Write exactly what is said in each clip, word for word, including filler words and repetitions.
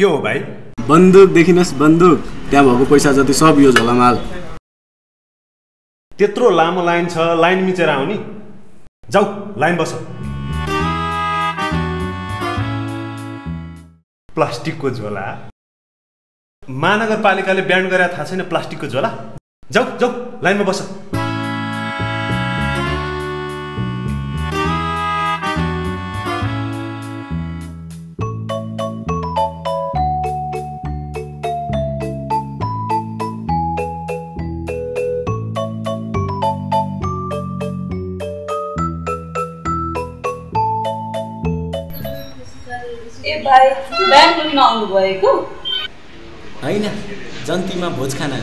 क्यों हो भाई? बंदूक देखिनस् बंदूक त्यहाँ भएको पैसा जति सब यो झोलामा हाल। त्यत्रो लामो लाइन छ, लाइन मिचेर आउनी। जाऊ लाइन बस। प्लास्टिकको झोला महानगरपालिकाले ब्यान गरेर थाहा छैन प्लास्टिकको झोला। जाऊ जाऊ लाइनमा बस। होइन जन्तीमा भोज खाना।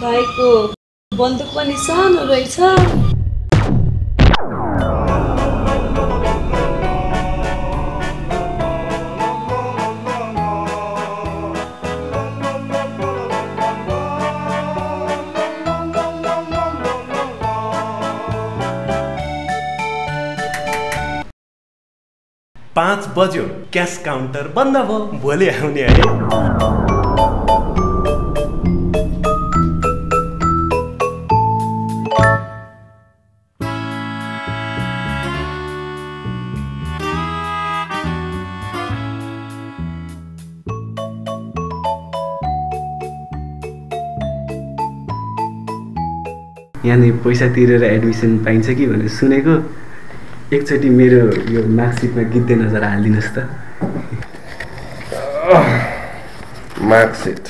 भाइको बन्दुक पनि सानो रहेछ। पाँच बज्यो क्यास काउन्टर बन्द भयो, भोलि आउने अरे। यहाँनिर पैसा तिरेर एडमिसन पाइन्छ कि भनेर सुनेको, एकचोटि मेरो यो मार्कसिटमा गिद्धे नजर हालिदिनुहोस् त। मार्कसिट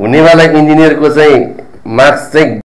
हुनेवाला इन्जिनियरको चाहिँ मार्क्स चाहिँ